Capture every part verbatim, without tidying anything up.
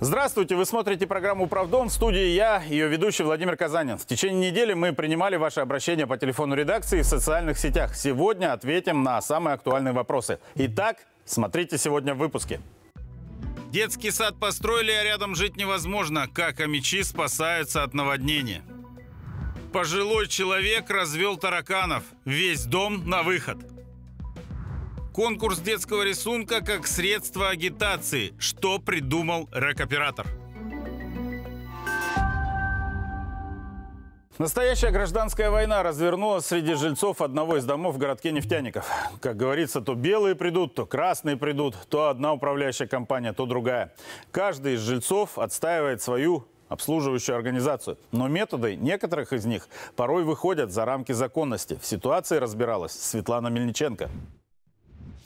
Здравствуйте! Вы смотрите программу «Управдом». В студии я, ее ведущий Владимир Казанин. В течение недели мы принимали ваши обращения по телефону редакции и в социальных сетях. Сегодня ответим на самые актуальные вопросы. Итак, смотрите сегодня в выпуске. Детский сад построили, а рядом жить невозможно. Как омичи спасаются от наводнения. Пожилой человек развел тараканов. Весь дом на выход. Конкурс детского рисунка как средство агитации. Что придумал рекоператор? Настоящая гражданская война развернулась среди жильцов одного из домов в городке Нефтяников. Как говорится, то белые придут, то красные придут, то одна управляющая компания, то другая. Каждый из жильцов отстаивает свою обслуживающую организацию. Но методы некоторых из них порой выходят за рамки законности. В ситуации разбиралась Светлана Мельниченко.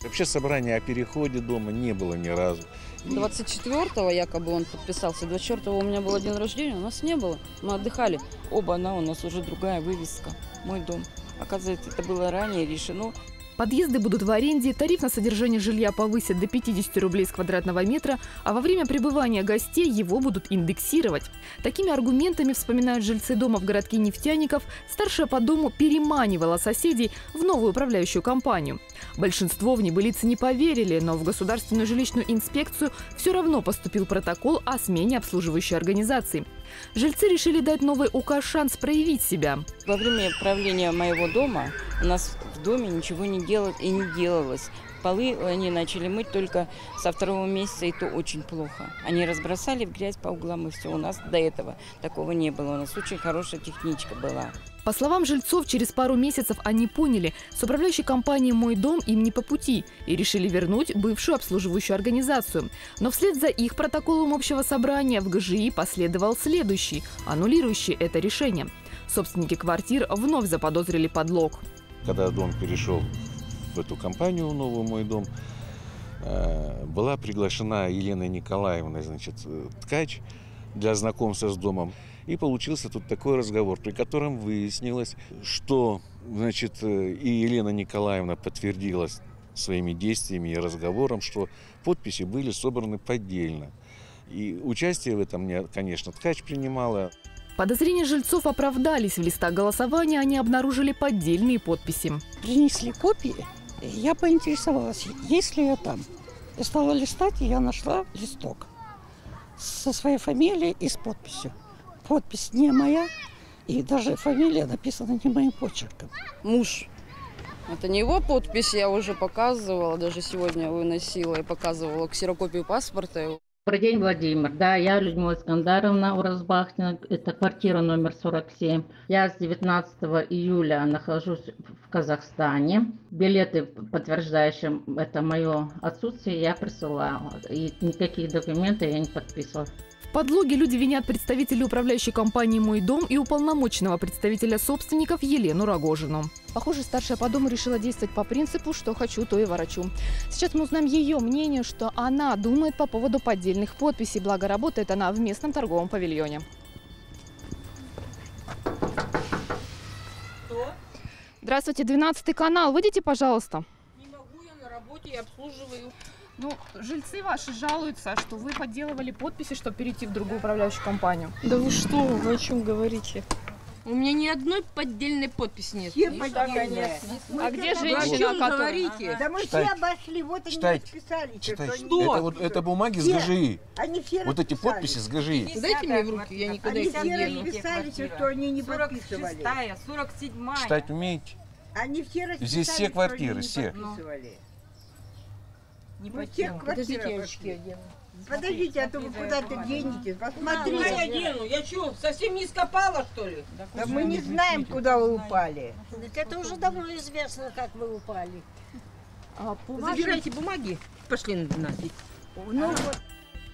Вообще собрания о переходе дома не было ни разу. двадцать четвёртого якобы он подписался, двадцать четвёртого у меня был день рождения, у нас не было. Мы отдыхали. Оба она у нас уже другая вывеска. Мой дом. Оказывается, это было ранее решено. Подъезды будут в аренде, тариф на содержание жилья повысят до пятидесяти рублей с квадратного метра, а во время пребывания гостей его будут индексировать. Такими аргументами, вспоминают жильцы дома в городке Нефтяников, старшая по дому переманивала соседей в новую управляющую компанию. Большинство в небылицы не поверили, но в Государственную жилищную инспекцию все равно поступил протокол о смене обслуживающей организации. Жильцы решили дать новой УК шанс проявить себя. Во время правления моего дома у нас в доме ничего не делают и не делалось. Полы они начали мыть только со второго месяца, и то очень плохо. Они разбросали в грязь по углам, и все. У нас до этого такого не было. У нас очень хорошая техничка была. По словам жильцов, через пару месяцев они поняли, с управляющей компанией «Мой дом» им не по пути и решили вернуть бывшую обслуживающую организацию. Но вслед за их протоколом общего собрания в ГЖИ последовал следующий, аннулирующий это решение. Собственники квартир вновь заподозрили подлог. Когда дом перешел в эту компанию, новую «Мой дом», была приглашена Елена Николаевна, значит, Ткач для знакомства с домом. И получился тут такой разговор, при котором выяснилось, что, значит, и Елена Николаевна подтвердилась своими действиями и разговором, что подписи были собраны поддельно. И участие в этом, конечно, Ткач принимала. Подозрения жильцов оправдались. В листах голосования они обнаружили поддельные подписи. Принесли копии. Я поинтересовалась, есть ли я там. Я стала листать, и я нашла листок со своей фамилией и с подписью. Подпись не моя, и даже фамилия написана не моим почерком. Муж. Это не его подпись, я уже показывала, даже сегодня выносила и показывала ксерокопию паспорта. Добрый день, Владимир. Да, я Людмила Искандаровна Уразбахтина, это квартира номер сорок семь. Я с девятнадцатого июля нахожусь в Казахстане. Билеты, подтверждающие это мое отсутствие, я присылала. И никаких документов я не подписывала. В подлоге люди винят представителей управляющей компании «Мой дом» и уполномоченного представителя собственников Елену Рогожину. Похоже, старшая по дому решила действовать по принципу «что хочу, то и ворочу». Сейчас мы узнаем ее мнение, что она думает по поводу поддельных подписей. Благо, работает она в местном торговом павильоне. Кто? Здравствуйте, двенадцатый канал. Выйдите, пожалуйста. Не могу, я на работе, я обслуживаю. Ну, жильцы ваши жалуются, что вы подделывали подписи, чтобы перейти в другую управляющую компанию. Да вы что, вы о чем говорите? У меня ни одной поддельной подписи нет. Все поддельные. А где женщина, о которой? Да мы все обошли, вот они расписали. Что? Это бумаги с ГЖИ. Вот эти подписи с ГЖИ. Дайте мне в руки, я никогда их не делаю. Они все расписали, что они не подписывали. сорок шестая, сорок седьмая. Читать умеете? Они все расписали, здесь все квартиры, все. Не по всех квартирах. Подождите, а то вы куда-то денетесь. Посмотрите. Куда я дену? Я что, совсем не скопала, что ли? Да мы не знаем, куда вы упали. Так это уже давно известно, как вы упали. Забирайте бумаги. Пошли на двенадцать.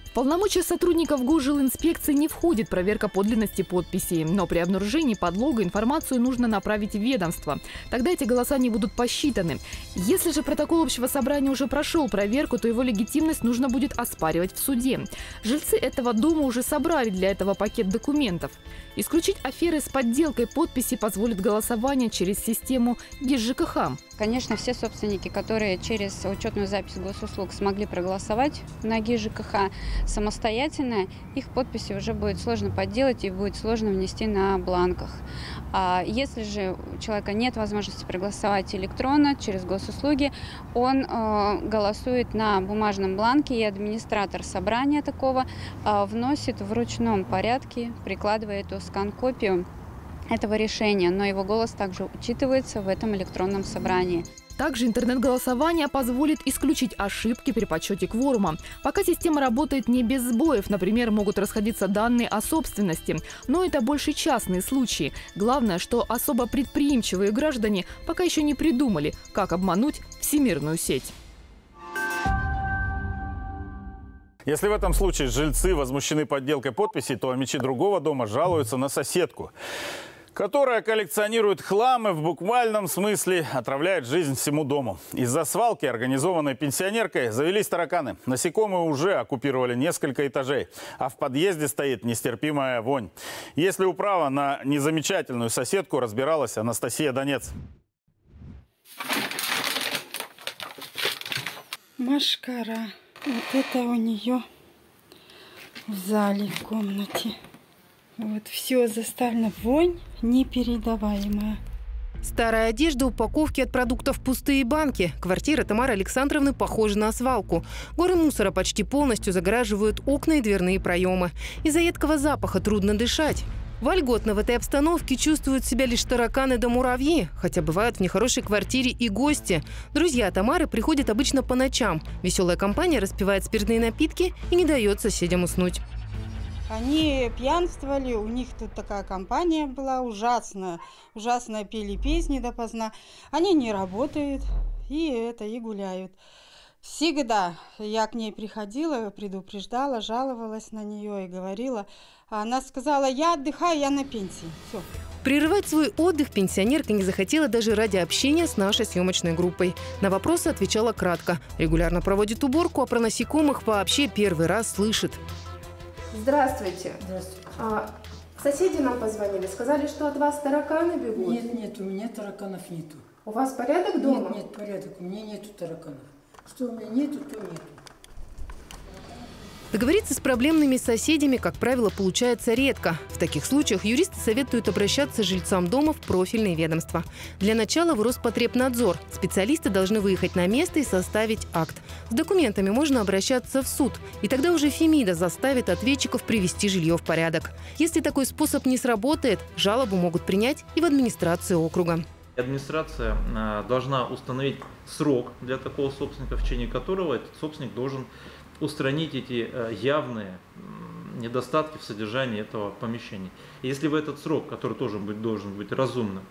В полномочия сотрудников госжилинспекции не входит проверка подлинности подписей. Но при обнаружении подлога информацию нужно направить в ведомство. Тогда эти голоса не будут посчитаны. Если же протокол общего собрания уже прошел проверку, то его легитимность нужно будет оспаривать в суде. Жильцы этого дома уже собрали для этого пакет документов. Исключить аферы с подделкой подписи позволит голосование через систему ГИС ЖКХ. Конечно, все собственники, которые через учетную запись госуслуг смогли проголосовать на ГИС ЖКХ самостоятельно, их подписи уже будет сложно подделать и будет сложно внести на бланках. А если же у человека нет возможности проголосовать электронно через госуслуги, он э, голосует на бумажном бланке, и администратор собрания такого э, вносит в ручном порядке, прикладывая эту скан-копию этого решения, но его голос также учитывается в этом электронном собрании. Также интернет-голосование позволит исключить ошибки при подсчете кворума. Пока система работает не без сбоев, например, могут расходиться данные о собственности. Но это больше частные случаи. Главное, что особо предприимчивые граждане пока еще не придумали, как обмануть всемирную сеть. Если в этом случае жильцы возмущены подделкой подписей, то омичи другого дома жалуются на соседку, которая коллекционирует хлам и в буквальном смысле отравляет жизнь всему дому. Из-за свалки, организованной пенсионеркой, завелись тараканы. Насекомые уже оккупировали несколько этажей, а в подъезде стоит нестерпимая вонь. Если управа на незамечательную соседку разбиралась Анастасия Донец. Машкара. Вот это у нее в зале, в комнате. Вот все заставлено, вонь непередаваемая. Старая одежда, упаковки от продуктов, пустые банки. Квартира Тамары Александровны похожа на свалку. Горы мусора почти полностью загораживают окна и дверные проемы. Из-за едкого запаха трудно дышать. Вольготно в этой обстановке чувствуют себя лишь тараканы да муравьи, хотя бывают в нехорошей квартире и гости. Друзья Тамары приходят обычно по ночам. Веселая компания распивает спиртные напитки и не дает соседям уснуть. Они пьянствовали, у них тут такая компания была ужасная. Ужасно пели песни допоздна. Они не работают и это, и гуляют. Всегда я к ней приходила, предупреждала, жаловалась на нее и говорила. Она сказала, я отдыхаю, я на пенсии. Все. Прерывать свой отдых пенсионерка не захотела даже ради общения с нашей съемочной группой. На вопросы отвечала кратко. Регулярно проводит уборку, а про насекомых вообще первый раз слышит. Здравствуйте. Здравствуйте. А, соседи нам позвонили, сказали, что от вас тараканы бегут. Нет, нет, у меня тараканов нету. У вас порядок дома? Нет, нет, порядок. У меня нету тараканов. Что у меня нету, то нету. Договориться с проблемными соседями, как правило, получается редко. В таких случаях юристы советуют обращаться жильцам дома в профильные ведомства. Для начала в Роспотребнадзор. Специалисты должны выехать на место и составить акт. С документами можно обращаться в суд. И тогда уже Фемида заставит ответчиков привести жилье в порядок. Если такой способ не сработает, жалобу могут принять и в администрацию округа. Администрация должна установить срок для такого собственника, в течение которого этот собственник должен устранить эти явные недостатки в содержании этого помещения. И если в этот срок, который тоже быть, должен быть разумным,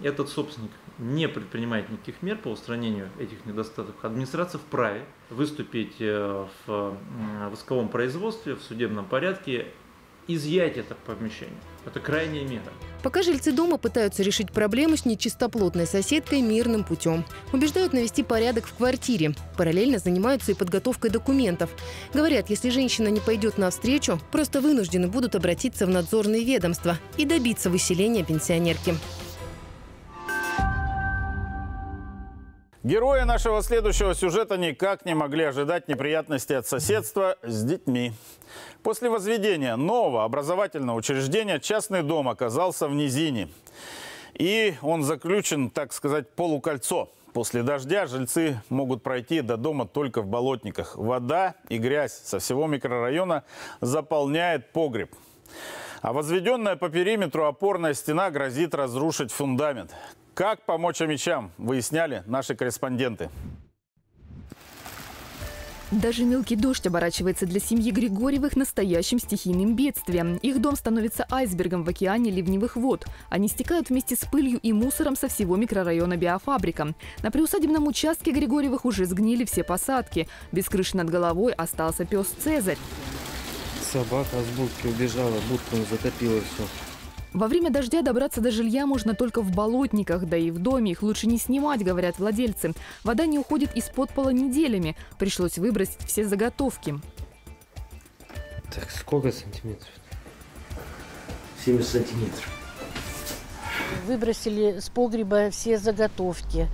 этот собственник не предпринимает никаких мер по устранению этих недостатков, администрация вправе выступить в исковом производстве, в судебном порядке, изъять это помещение. Это крайняя мера. Пока жильцы дома пытаются решить проблему с нечистоплотной соседкой мирным путем. Убеждают навести порядок в квартире. Параллельно занимаются и подготовкой документов. Говорят, если женщина не пойдет навстречу, просто вынуждены будут обратиться в надзорные ведомства и добиться выселения пенсионерки. Герои нашего следующего сюжета никак не могли ожидать неприятностей от соседства с детьми. После возведения нового образовательного учреждения частный дом оказался в низине. И он заключен, так сказать, в полукольцо. После дождя жильцы могут пройти до дома только в болотниках. Вода и грязь со всего микрорайона заполняет погреб. А возведенная по периметру опорная стена грозит разрушить фундамент. Как помочь омичам, выясняли наши корреспонденты. Даже мелкий дождь оборачивается для семьи Григорьевых настоящим стихийным бедствием. Их дом становится айсбергом в океане ливневых вод. Они стекают вместе с пылью и мусором со всего микрорайона Биофабрика. На приусадебном участке Григорьевых уже сгнили все посадки. Без крыши над головой остался пес Цезарь. Собака с будки убежала, будку затопила все. Во время дождя добраться до жилья можно только в болотниках, да и в доме их лучше не снимать, говорят владельцы. Вода не уходит из-под пола неделями. Пришлось выбросить все заготовки. Так, сколько сантиметров? семьдесят сантиметров. Выбросили с погреба все заготовки,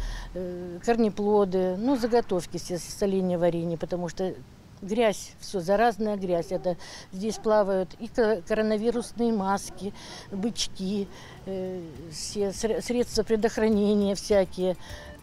корнеплоды, ну, заготовки все соления, варенья, потому что грязь, все заразная грязь. Это здесь плавают и коронавирусные маски, бычки, все средства предохранения всякие.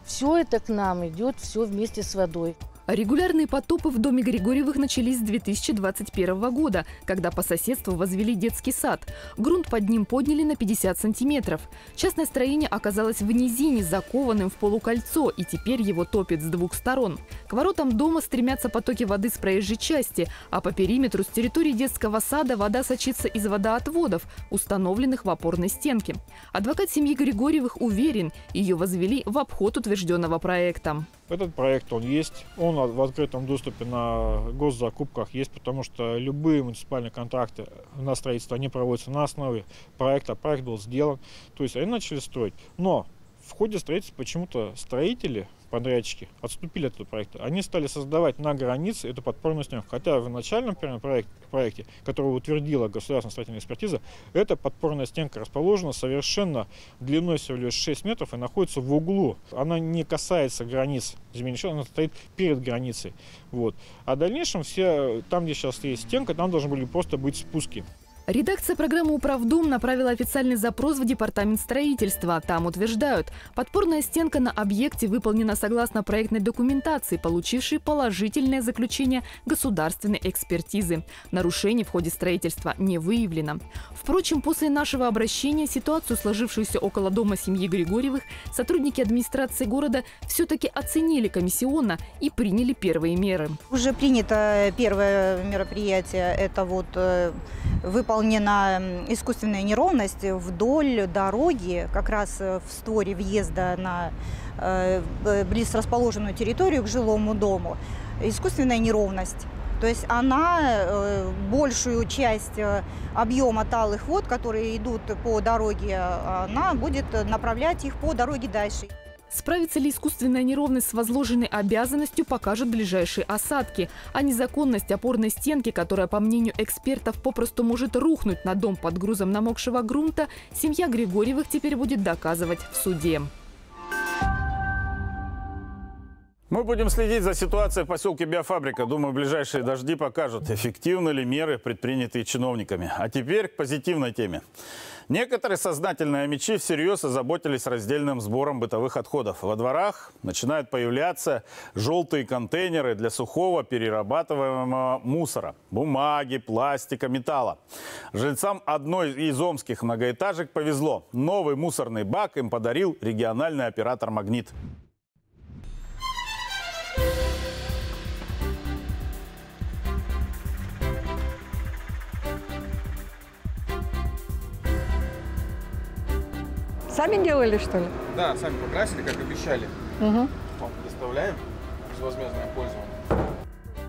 Все это к нам идет, все вместе с водой. Регулярные потопы в доме Григорьевых начались с две тысячи двадцать первого года, когда по соседству возвели детский сад. Грунт под ним подняли на пятьдесят сантиметров. Частное строение оказалось в низине, закованным в полукольцо, и теперь его топит с двух сторон. К воротам дома стремятся потоки воды с проезжей части, а по периметру с территории детского сада вода сочится из водоотводов, установленных в опорной стенке. Адвокат семьи Григорьевых уверен, ее возвели в обход утвержденного проекта. Этот проект, он есть, он в открытом доступе на госзакупках есть, потому что любые муниципальные контракты на строительство, они проводятся на основе проекта. Проект был сделан, то есть они начали строить. Но в ходе строительства почему-то строители, подрядчики, отступили от этого проекта. Они стали создавать на границе эту подпорную стенку. Хотя в начальном проекте, проекте который утвердила государственная строительная экспертиза, эта подпорная стенка расположена совершенно длиной всего лишь шесть метров и находится в углу. Она не касается границ земельного участка, она стоит перед границей. Вот. А в дальнейшем все, там, где сейчас есть стенка, там должны были просто быть спуски. Редакция программы «Управдом» направила официальный запрос в департамент строительства. Там утверждают, подпорная стенка на объекте выполнена согласно проектной документации, получившей положительное заключение государственной экспертизы. Нарушений в ходе строительства не выявлено. Впрочем, после нашего обращения ситуацию, сложившуюся около дома семьи Григорьевых, сотрудники администрации города все-таки оценили комиссионно и приняли первые меры. Уже принято первое мероприятие. Это вот выполнение. Выполнена искусственная неровность вдоль дороги, как раз в створе въезда на э, близ расположенную территорию к жилому дому. Искусственная неровность. То есть она э, большую часть объема талых вод, которые идут по дороге, она будет направлять их по дороге дальше. Справится ли искусственная неровность с возложенной обязанностью, покажут ближайшие осадки. А незаконность опорной стенки, которая, по мнению экспертов, попросту может рухнуть на дом под грузом намокшего грунта, семья Григорьевых теперь будет доказывать в суде. Мы будем следить за ситуацией в поселке Биофабрика. Думаю, ближайшие дожди покажут, эффективны ли меры, предпринятые чиновниками. А теперь к позитивной теме. Некоторые сознательные омичи всерьез озаботились раздельным сбором бытовых отходов. Во дворах начинают появляться желтые контейнеры для сухого перерабатываемого мусора. Бумаги, пластика, металла. Жильцам одной из омских многоэтажек повезло. Новый мусорный бак им подарил региональный оператор «Магнит». Сами делали, что ли? Да, сами покрасили, как обещали. Угу. Доставляем безвозмездное пользование.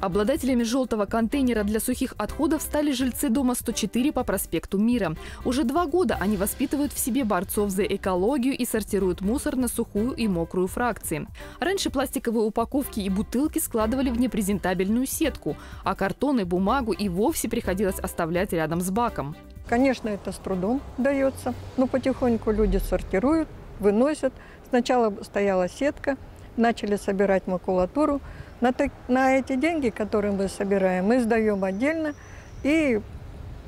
Обладателями желтого контейнера для сухих отходов стали жильцы дома сто четыре по проспекту Мира. Уже два года они воспитывают в себе борцов за экологию и сортируют мусор на сухую и мокрую фракции. Раньше пластиковые упаковки и бутылки складывали в непрезентабельную сетку, а картон и бумагу и вовсе приходилось оставлять рядом с баком. Конечно, это с трудом дается, но потихоньку люди сортируют, выносят. Сначала стояла сетка, начали собирать макулатуру. На, на эти деньги, которые мы собираем, мы сдаем отдельно и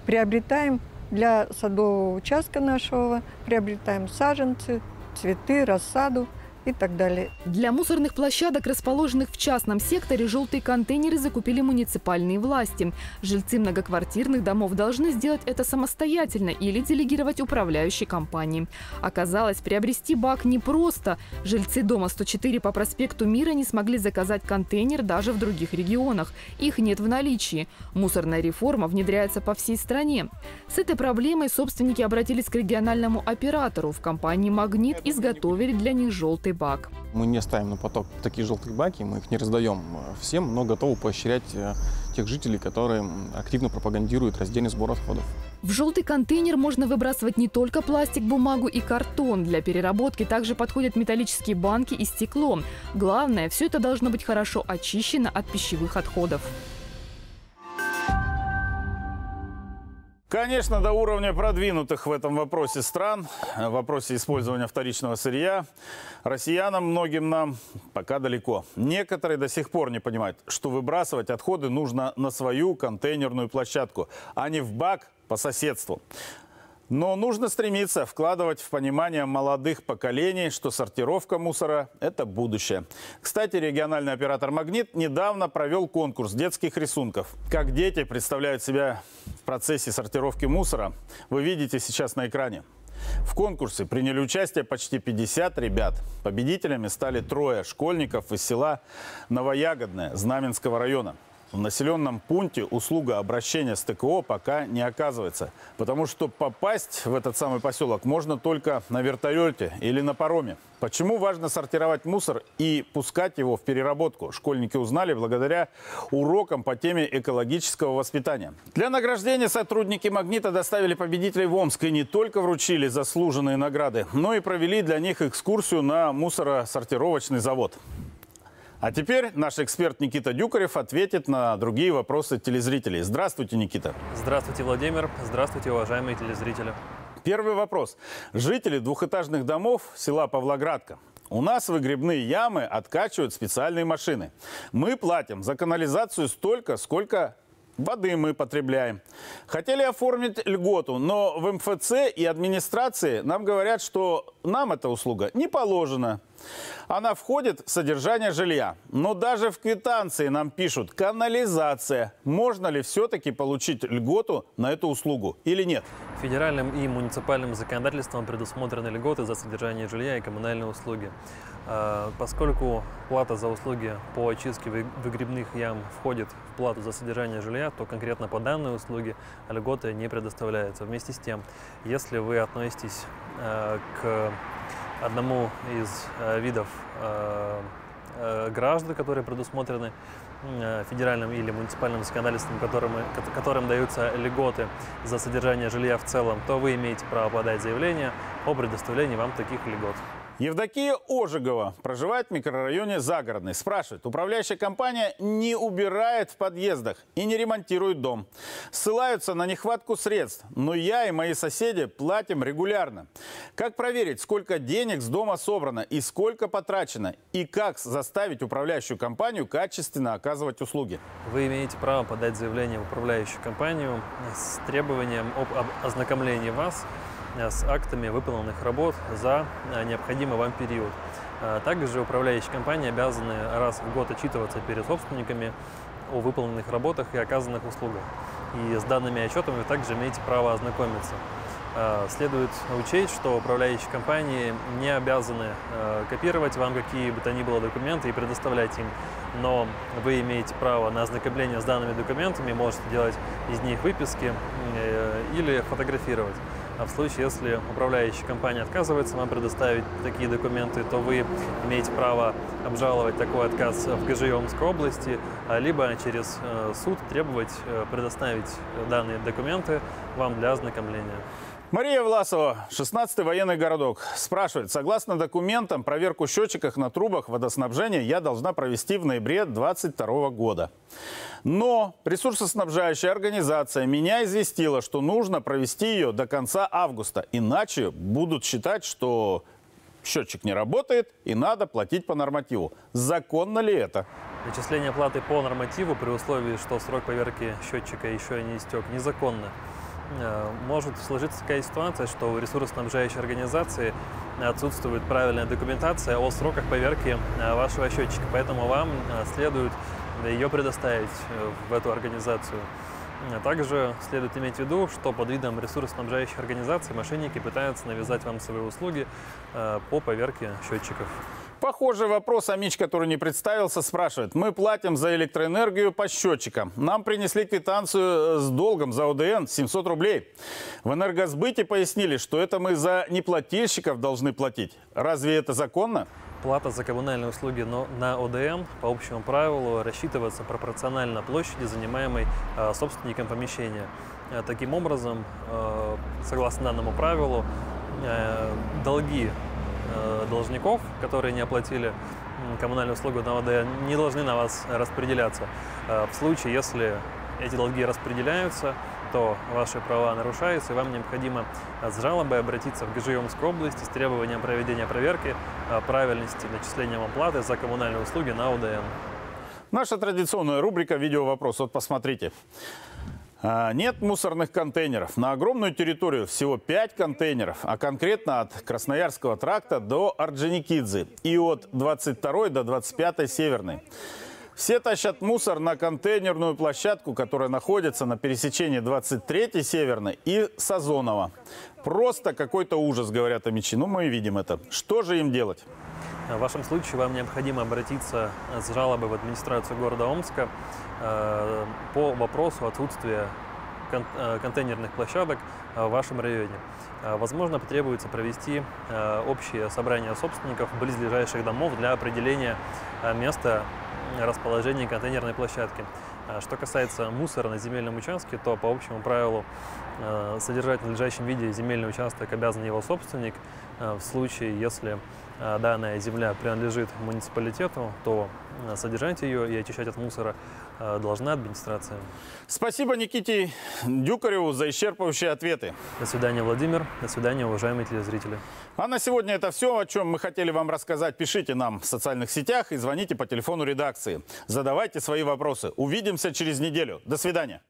приобретаем для садового участка нашего, приобретаем саженцы, цветы, рассаду и так далее. Для мусорных площадок, расположенных в частном секторе, желтые контейнеры закупили муниципальные власти. Жильцы многоквартирных домов должны сделать это самостоятельно или делегировать управляющей компании. Оказалось, приобрести бак непросто. Жильцы дома сто четыре по проспекту Мира не смогли заказать контейнер даже в других регионах. Их нет в наличии. Мусорная реформа внедряется по всей стране. С этой проблемой собственники обратились к региональному оператору. В компании «Магнит» изготовили для них желтый бак. Мы не ставим на поток такие желтые баки, мы их не раздаем всем, но готовы поощрять тех жителей, которые активно пропагандируют раздельный сбор отходов. В желтый контейнер можно выбрасывать не только пластик, бумагу и картон. Для переработки также подходят металлические банки и стекло. Главное, все это должно быть хорошо очищено от пищевых отходов. Конечно, до уровня продвинутых в этом вопросе стран, в вопросе использования вторичного сырья, россиянам, многим нам, пока далеко. Некоторые до сих пор не понимают, что выбрасывать отходы нужно на свою контейнерную площадку, а не в бак по соседству. Но нужно стремиться вкладывать в понимание молодых поколений, что сортировка мусора – это будущее. Кстати, региональный оператор «Магнит» недавно провел конкурс детских рисунков. Как дети представляют себя в процессе сортировки мусора, вы видите сейчас на экране. В конкурсе приняли участие почти пятьдесят ребят. Победителями стали трое школьников из села Новоягодное Знаменского района. В населенном пункте услуга обращения с ТКО пока не оказывается, потому что попасть в этот самый поселок можно только на вертолете или на пароме. Почему важно сортировать мусор и пускать его в переработку, школьники узнали благодаря урокам по теме экологического воспитания. Для награждения сотрудники «Магнита» доставили победителей в Омск и не только вручили заслуженные награды, но и провели для них экскурсию на мусоросортировочный завод. А теперь наш эксперт Никита Дюкарев ответит на другие вопросы телезрителей. Здравствуйте, Никита. Здравствуйте, Владимир. Здравствуйте, уважаемые телезрители. Первый вопрос. Жители двухэтажных домов села Павлоградка. У нас выгребные ямы откачивают специальные машины. Мы платим за канализацию столько, сколько воды мы потребляем. Хотели оформить льготу, но в МФЦ и администрации нам говорят, что нам эта услуга не положена. Она входит в содержание жилья. Но даже в квитанции нам пишут «канализация». Можно ли все-таки получить льготу на эту услугу или нет? Федеральным и муниципальным законодательством предусмотрены льготы за содержание жилья и коммунальные услуги. Поскольку плата за услуги по очистке выгребных ям входит в плату за содержание жилья, то конкретно по данной услуге льготы не предоставляются. Вместе с тем, если вы относитесь к одному из э, видов э, э, граждан, которые предусмотрены э, федеральным или муниципальным законодательством, которым, которым даются льготы за содержание жилья в целом, то вы имеете право подать заявление о предоставлении вам таких льгот. Евдокия Ожигова проживает в микрорайоне Загородной. Спрашивает, управляющая компания не убирает в подъездах и не ремонтирует дом. Ссылаются на нехватку средств, но я и мои соседи платим регулярно. Как проверить, сколько денег с дома собрано и сколько потрачено? И как заставить управляющую компанию качественно оказывать услуги? Вы имеете право подать заявление в управляющую компанию с требованием об ознакомлении вас с актами выполненных работ за необходимый вам период. Также управляющие компании обязаны раз в год отчитываться перед собственниками о выполненных работах и оказанных услугах. И с данными отчетами вы также имеете право ознакомиться. Следует учесть, что управляющие компании не обязаны копировать вам какие бы то ни было документы и предоставлять им, но вы имеете право на ознакомление с данными документами, можете делать из них выписки или фотографировать. А в случае, если управляющая компания отказывается вам предоставить такие документы, то вы имеете право обжаловать такой отказ в ГЖИ Омской области, либо через суд требовать предоставить данные документы вам для ознакомления. Мария Власова, шестнадцатый военный городок, спрашивает, согласно документам, проверку счетчиков на трубах водоснабжения я должна провести в ноябре две тысячи двадцать второго года. Но ресурсоснабжающая организация меня известила, что нужно провести ее до конца августа, иначе будут считать, что счетчик не работает и надо платить по нормативу. Законно ли это? Начисление платы по нормативу при условии, что срок проверки счетчика еще не истек, незаконно. Может сложиться такая ситуация, что у ресурсоснабжающей организации отсутствует правильная документация о сроках поверки вашего счетчика, поэтому вам следует ее предоставить в эту организацию. Также следует иметь в виду, что под видом ресурсоснабжающей организации мошенники пытаются навязать вам свои услуги по поверке счетчиков. Похожий вопрос Амич, который не представился, спрашивает. Мы платим за электроэнергию по счетчикам. Нам принесли квитанцию с долгом за ОДН семьсот рублей. В энергосбыте пояснили, что это мы за неплательщиков должны платить. Разве это законно? плата за коммунальные услуги на О Д М по общему правилу рассчитывается пропорционально площади, занимаемой собственником помещения. Таким образом, согласно данному правилу, долги должников, которые не оплатили коммунальную услугу на О Д М, не должны на вас распределяться. В случае, если эти долги распределяются, то ваши права нарушаются, и вам необходимо с жалобой обратиться в ГЖИ Омской области с требованием проведения проверки правильности начисления вам платы за коммунальные услуги на О Д М. Наша традиционная рубрика «Видео-вопрос». Вот посмотрите. Нет мусорных контейнеров. На огромную территорию всего пять контейнеров, а конкретно от Красноярского тракта до Орджоникидзе и от двадцать второй до двадцать пятой Северной. Все тащат мусор на контейнерную площадку, которая находится на пересечении двадцать третьей Северной и Сазонова. Просто какой-то ужас, говорят омичи. Ну, мы видим это. Что же им делать? В вашем случае вам необходимо обратиться с жалобой в администрацию города Омска по вопросу отсутствия контейнерных площадок в вашем районе. Возможно, потребуется провести общее собрание собственников близлежащих домов для определения места расположения контейнерной площадки. Что касается мусора на земельном участке, то по общему правилу содержать в надлежащем виде земельный участок обязан его собственник. В случае, если данная земля принадлежит муниципалитету, то содержать ее и очищать от мусора должна администрация. Спасибо Никите Дюкареву за исчерпывающие ответы. До свидания, Владимир. До свидания, уважаемые телезрители. А на сегодня это все, о чем мы хотели вам рассказать. Пишите нам в социальных сетях и звоните по телефону редакции. Задавайте свои вопросы. Увидимся через неделю. До свидания.